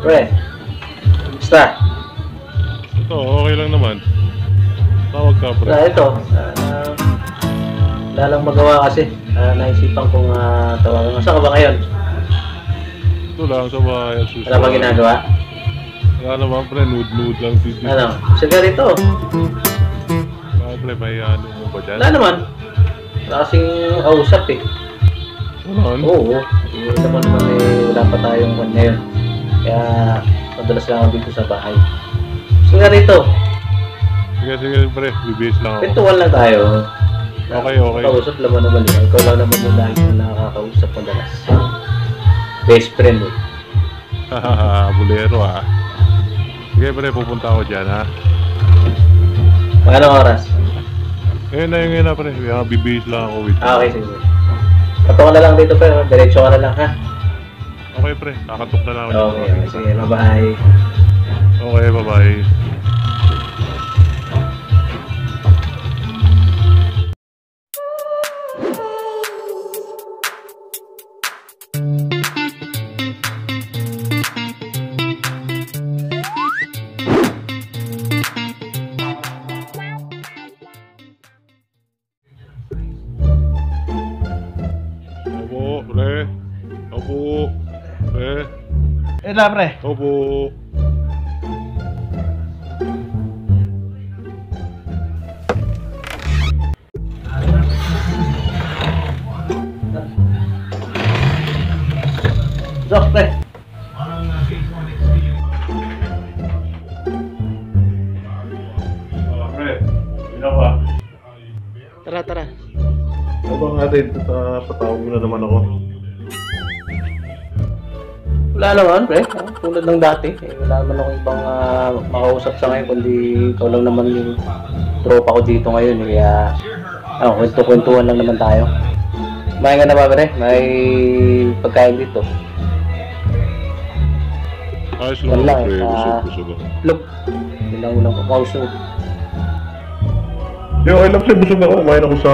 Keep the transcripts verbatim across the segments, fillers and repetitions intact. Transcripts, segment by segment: Pre, basta. Ito, okay lang naman. Tawag ka, pre. Na, ito. Uh, wala lang magawa kasi. Uh, naisipan kong uh, tawagan. Masa ka ba ngayon? Ito lang, sa bahay. Wala ba ginagawa? Wala naman, pre. Nude-nude lang. Dito. Ano? Sigarito. Wala, pre. May ano mo ba dyan? Wala naman. Wala kasing kausap eh. Wala? Oo. Hindi naman naman eh. Wala pa tayong one ngayon. Kaya madalas lang ako dito sa bahay. Sigarito. Sige, sige, pre. Bibis lang ako. Ritual lang tayo. Okay, okay. Kausap naman naman yun. Ikaw lang naman yung lahat na nakakausap madalas. Best friend eh. Hahaha, bulero ah. Sige, pre. Pupunta ako dyan ha. Anong oras? Ngayon na yung ngayon na, pre. Bibis lang ako with you. Ah, okay, sige. Katok na lang dito, pre. Diretso ka na lang ha. Okay, pre. Nakatok na lang ako. Okay, okay. Sige, bye-bye. Okay, bye-bye. Ito pre. Opo. Sok pre. Tara tara. Abang natin, patawag na naman ako. Wala naman, pre. Tulad ng dati. Eh, wala naman akong ibang uh, makausap sa ngayon, kundi ikaw lang naman yung tropa ko dito ngayon. Kaya, ano, kwento-kwentuhan lang naman tayo. Kumain ka na ba, pre? May pagkain dito. Ayos lang, lang pre. Uh, busog, busog. Look. Bilang ulang ko. Kausog. Yo, okay lang, pre. Busog ako. Kumain ako sa...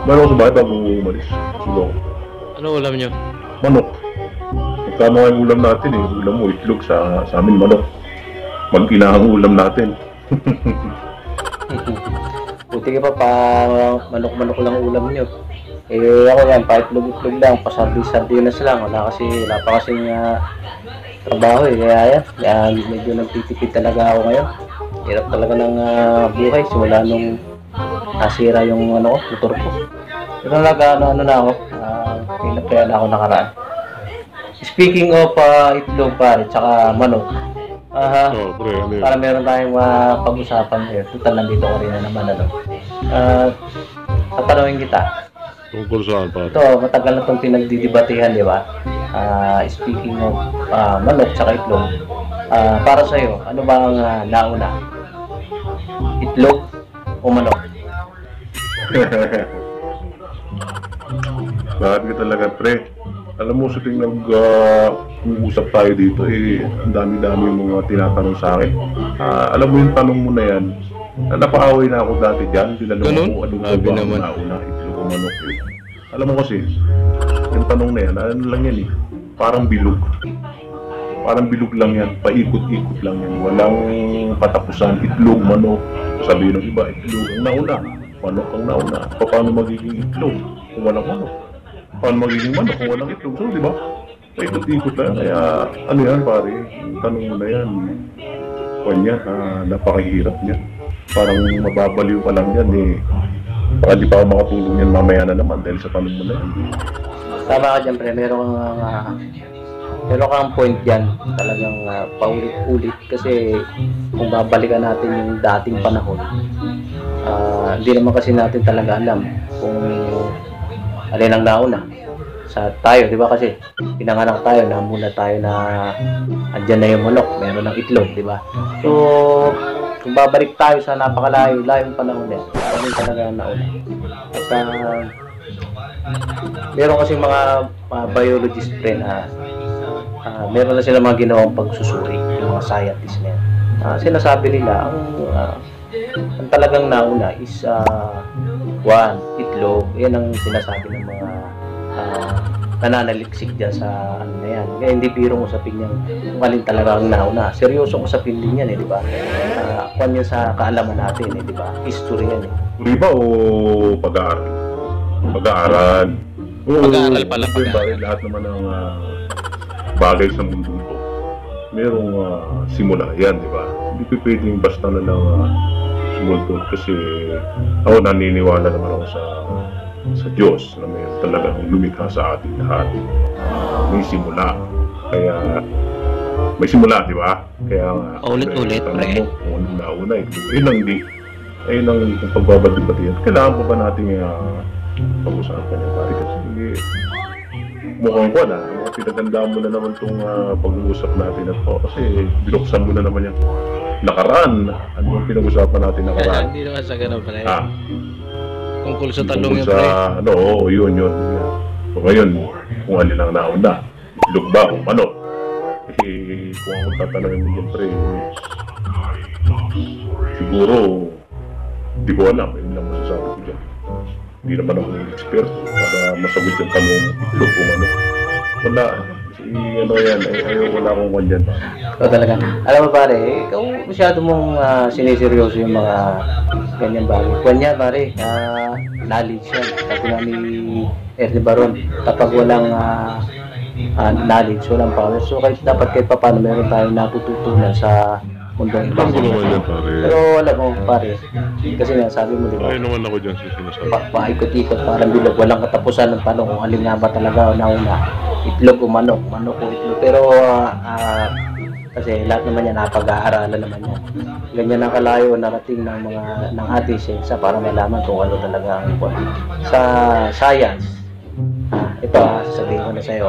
Kumain ako sa bahay bago umalis. Busog ako. Ano ulam nyo? Manok. Magkano nga yung ulam natin eh. Ulam mo, itlog sa, sa amin manok. Mag-inahang ulam natin. Buti ka pa pa manok-manok lang ulam nyo. Eh ako yan, pa itlog-itlog lang, pa sardinas lang. Wala kasi, wala pa kasi nga trabaho eh. Kaya yan, kaya medyo nagtitipid talaga ako ngayon. Hirap talaga ng uh, buhay. Simula nung nasira yung ano ko, motor ko. Pero talaga ano, ano na ako. Kaya na ako nakaraan. Speaking of uh, itlog pare, tsaka manok. Uh, oh, pre, ano para meron tayong uh, pag-usapan here. Tutal nandito ko rin na naman. Ano. Uh, tatanawin kita. Tungkol saan pare? Ito, matagal na itong pinagdidibatehan, di ba? Uh, speaking of uh, manok, tsaka itlog. Uh, para sa'yo, ano ba ang uh, nauna? Itlog o manok? Bakit ka talaga, pre? Alam mo, sa ting nag-uusap uh, tayo dito, eh, ang dami-dami mga tinatanong sa akin. Uh, alam mo yung tanong mo na yan, na napaaway na ako dati dyan, tinanong ganun? Ako, ano ko ba ang nauna, itlog o manok? Eh. Alam mo kasi, yung tanong na yan, ano lang yan eh, parang bilog. Parang bilog lang yan, paikot-ikot lang yan, walang katapusan, itlog, manok. Sabihin ng iba, itlog ang nauna, manok ang nauna, pa, paano magiging itlog kung walang manok? Paano magiging manok kung walang itlog? So, di ba? Paikot-ikot lang. Kaya, ano yan, pare? Tanong mo na yan. Kanya, ah, napakahirap niya. Parang mababaliw ka lang yan, eh. Baka di pa ako makatulong yan mamaya na naman dahil sa tanong mo na yan. Tama ka dyan, pre. Meron kang, uh, meron kang point dyan. Talagang uh, paulit-ulit. Kasi, kung babalikan natin yung dating panahon, uh, hindi naman kasi natin talaga alam kung alin ang nauna sa tayo, di ba kasi pinanganak tayo na muna tayo na andyan na yung manok, meron ng itlog, di ba? So, kung babalik tayo sa napakalayo-layong panahon din, ano talaga ang nauna? At uh, meron kasi mga uh, biologist pre na uh, meron na sila mga ginawang pagsusuri, yung mga scientists na yan. Uh, sinasabi nila, ang, uh, ang talagang nauna is uh, one, itlog, yan ang sinasabi ng mga uh, nananaliksik dyan sa ano na yan. Kaya hindi birong usapin yan kung alin talaga ang nauna. Seryoso usapin din yan eh, di ba? Uh, Kuwan yan sa kaalaman natin eh, di ba? History yan eh. Di ba o pag-aaral? Pag-aaral. Pag-aaral pala pag-aaral. Lahat naman ng uh, bagay sa mundong to, merong uh, simula yan, di ba? Hindi pwedeng basta na lang uh, sumultod kasi ako naniniwala naman ako sa sa Diyos na mayroon talagang lumikha sa ating lahat. Uh, may simula. Kaya, may simula, di ba? Kaya nga. Ulit-ulit, pre. Kung anong nauna, ayun ang di. Ayun ang pagbabadibatihan. Kailangan pa ba natin uh, pag-usapan yan, pari? Kasi mukhang ko na. Pinagandaan mo na naman itong uh, pag-uusap natin at po. Kasi binuksan mo na naman yung nakaraan. Ano ang pinag-usapan natin nakaraan? Hindi naman sa ganun, pre. Ah. Tungkol sa talong yung pre. Ano, oo, yun, yun. So ngayon, kung alin ang nauna, ilog ba kung ano? Eh, kung ako tatanungin mo yun, pre, siguro, di ko alam. Yun lang masasabi ko dyan. Hindi naman ako yung expert para masagot yung tanong ilog kung ano. Wala. Ano yan, eh, wala akong kwan dyan. So, talaga. Alam mo, pare, ikaw masyado mong uh, siniseryoso yung mga ganyan bagay. Kwan yan, pare, uh, knowledge yan. Sabi na ni Ernie Baron, kapag walang uh, uh, knowledge, walang power. So, kahit dapat kahit pa paano meron tayong natututunan sa mundong ibang. Pero alam mo, pare, kasi nga, sabi mo, di ba? Ay, naman ako dyan sa sinasabi. Paikot-ikot, parang bilog. Walang katapusan ng tanong kung alin nga ba talaga o nauna. Itlog o manok, manok o itlog. Pero, ah, uh, kasi lahat naman yan, napag-aaralan naman yan. Ganyan ang kalayo narating ng mga, ng ating siyensa para malaman kung ano talaga ang buwan. Sa science, ah, ito ah, sasabihin ko na sa'yo,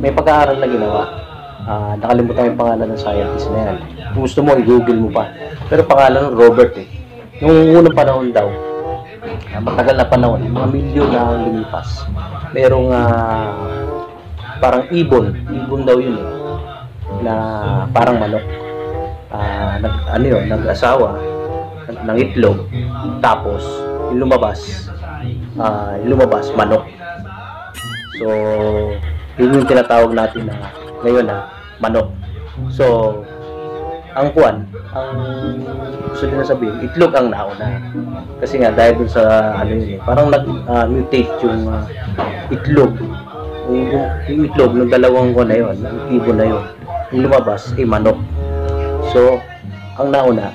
may pag-aaral na ginawa. Ah, nakalimutan yung pangalan ng scientist na yan. Kung gusto mo, i-google mo pa. Pero pangalan ng Robert eh. Nung unang panahon daw, matagal na panahon, mga milyon na ang lumipas. Merong ah, parang ibon, ibon daw yun eh, na parang manok, uh, nag, ano yun, nag-asawa ng itlog, tapos lumabas, uh, lumabas manok. So yun yung tinatawag natin na ngayon na manok. So ang kuwan, ang gusto nyo na sabihin, itlog ang nauna kasi nga dahil dun sa ano yun, parang nag-mutate uh, yung uh, itlog, yung, yung itlog ng dalawang kuwan na yun, yung ibon na yun. Yung lumabas ay manok. So, ang nauna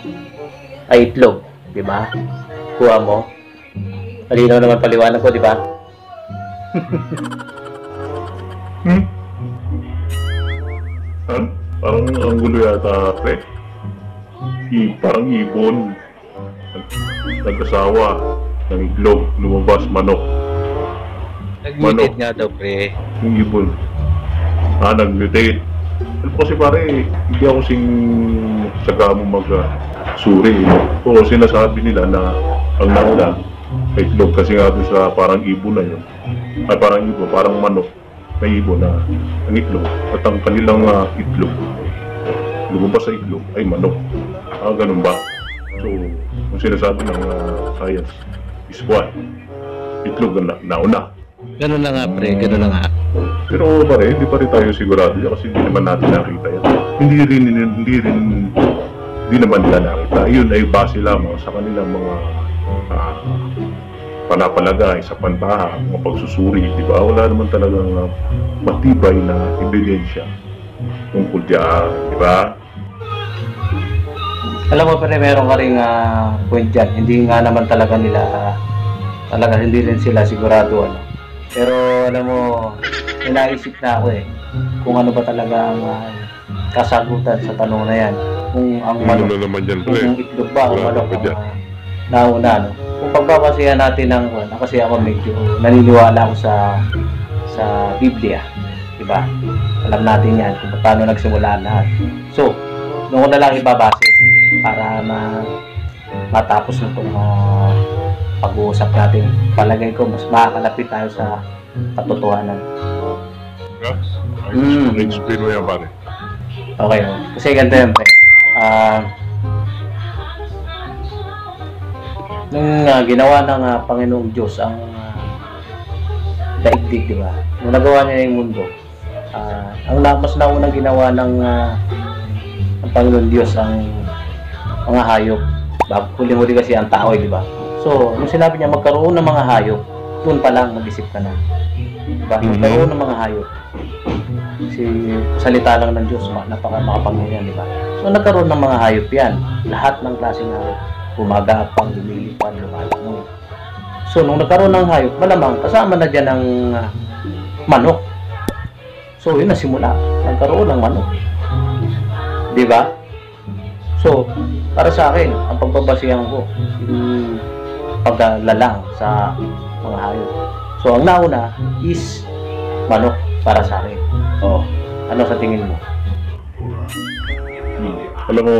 ay itlog, di ba? Kuha mo. Malinaw naman paliwanag ko, di ba? Hmm? Huh? Parang ang gulo yata, pre. Si, parang ibon. Nag-asawa ng itlog, lumabas manok. Nag-mutate nga daw, pre. Yung ibon. Ah, nag-mutate. Ano kasi pare, hindi ako sing sagamong mag-suri. So sinasabi nila na ang nauna ay itlog kasi nga doon sa parang ibon na yun. Ay parang ibon, parang manok na ibon na ang itlog. At ang kanilang uh, itlog, lumabas sa itlog ay manok. Ah, ganun ba? So, ang sinasabi ng uh, science is what? Itlog na nauna. Ganun na nga pre, ganun na nga. Pero pare, hindi pa rin tayo sigurado dyan kasi hindi naman natin nakita yan. Hindi rin, hindi rin, hindi naman nila nakita. Yun ay base lamang sa kanilang mga uh, panapalagay sa pantaha, mga pagsusuri, di ba? Wala naman talagang uh, matibay na ebidensya tungkol dyan, di ba? Alam mo pare, meron ka rin uh, point dyan. Hindi nga naman talaga nila, uh, talaga hindi rin sila sigurado ano. Pero alam mo, inaisip na ako eh, kung ano ba talaga ang uh, kasagutan sa tanong na yan. Kung ang manok, kung itlog ba, kung manok ang uh, nauna. No? Kung pagpapasihan natin ng, uh, kasi ako medyo naniniwala ako sa sa Biblia, diba? Alam natin yan kung paano nagsimula lahat. So, doon ko na lang ibabase para ma matapos na itong uh, pag-uusap natin. Palagay ko, mas makakalapit tayo sa katotohanan. Yes, I explain mo yan, pare. Okay, kasi ganito yan, pre. Uh, nung uh, ginawa ng uh, Panginoong Diyos ang uh, daigdig, di ba? Nung nagawa niya yung mundo, uh, ang mas naunang ginawa ng uh, ang Panginoon Diyos ang mga hayop. Huli-huli kasi ang tao, di ba? So, nung sinabi niya magkaroon ng mga hayop, doon pa lang mag-isip ka na. Diba? Magkaroon ng mga hayop. Kasi salita lang ng Diyos, napaka-makapangyarihan, di ba? So, nagkaroon ng mga hayop yan. Lahat ng klaseng hayop. Gumagapang, lumilipan, lumalangoy. So, nung nagkaroon ng hayop, malamang kasama na dyan ang uh, manok. So, yun na simula. Nagkaroon ng manok. Di ba? So, para sa akin, ang pagbabasihan ko, yung paglalalang sa mga hayop. So, ang nauna is manok para sa akin. O, ano sa tingin mo? Hmm. Alam mo,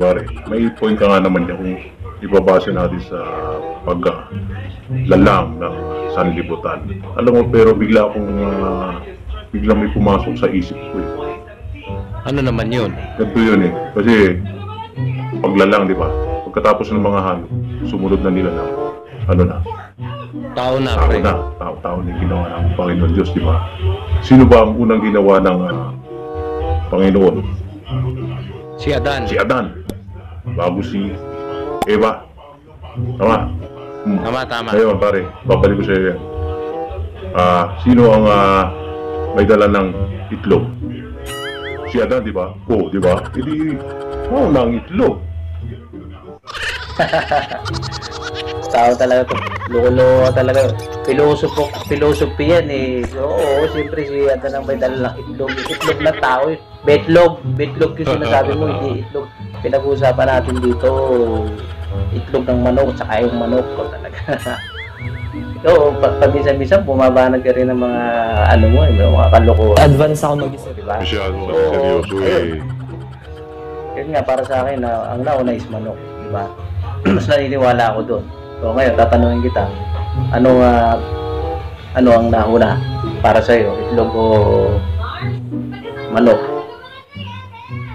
Barry, may point ka nga naman niya kung ibabase natin sa paglalang ng sanlibutan. Alam mo, pero bigla akong uh, bigla may pumasok sa isip ko eh. Ano naman yun? Ganito yun eh. Kasi paglalang, di ba? Pagkatapos ng mga hayop, sumunod na nila na ano na? Tao na, tao pre. na. Tao-tao na yung ginawa ng Panginoon Diyos, di ba? Sino ba ang unang ginawa ng uh, Panginoon? Si Adan. Si Adan. Bago si Eva. Tama? Hmm. Tama, tama. Ngayon, pare, babalik ko sa iyo yan. Uh, sino ang uh, may dala ng itlog? Si Adan, di ba? Oo, oh, di ba? E di, oh, ng itlog. Tao talaga ito. Loko-loko talaga. Pilosopo, pilosopi yan eh. Oo, siyempre si Adan ang may dala ng itlog. Itlog na tao eh. Betlog, betlog yung sinasabi mo, hindi itlog. Pinag-uusapan natin dito, itlog ng manok, tsaka yung manok ko talaga. Oo, pag-minsan-minsan, bumabanag ka rin ng mga, ano mo, eh, mga kaloko. Advance ako mag-isa, diba? Masyado, seryoso eh. Yun nga, para sa akin, ang nauna is manok, diba? Mas naniniwala ako doon. So ngayon, tatanungin kita, ano, uh, ano ang nauna para sa'yo, itlog o manok?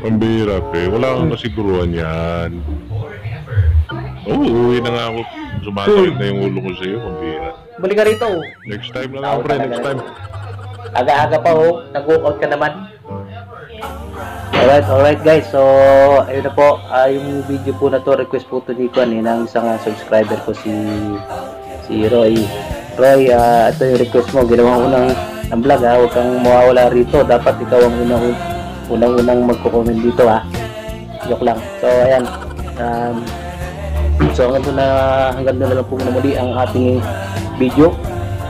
Ang bihira, pre. Wala kang kasiguruhan yan. Oo, uuwi na nga ako. Sumasakit na yung ulo ko sa'yo, ang bihira. Balik ka rito. Next time na lang, pre. Next time. Aga-aga pa, oh. Nag-walkout ka naman. Alright, alright, guys. So, ayun na po. Uh, yung video po na to, request po to ni Kwan, eh, ng isang uh, subscriber ko, si si Roy. Roy, uh, ito yung request mo. Ginawa ko ng, ng vlog, ha. Huwag kang mawawala rito. Dapat ikaw ang unang unang-unang magko-comment dito, ha. Joke lang. So, ayan. Um, so, hanggang doon na, hanggang doon na lang po muli ang ating video.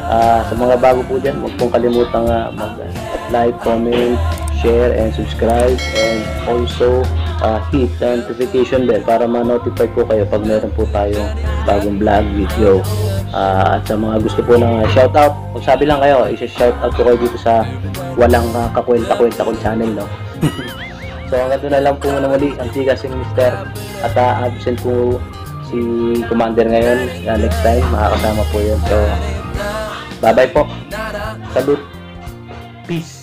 Uh, sa mga bago po dyan, huwag pong kalimutang uh, mag-like, comment, share, and subscribe. And also, uh, hit the notification bell para ma-notify po kayo pag meron po tayong bagong vlog video. Uh, at sa mga gusto po ng shoutout, magsabi lang kayo, isa-shoutout ko kayo dito sa walang uh, kakwenta-kwenta kong channel, no? So, hanggang doon na lang po muna muli ang Tigasing Mister at uh, absent po si Commander ngayon. Uh, next time, makakasama po yun. So, bye-bye po. Salute. Peace.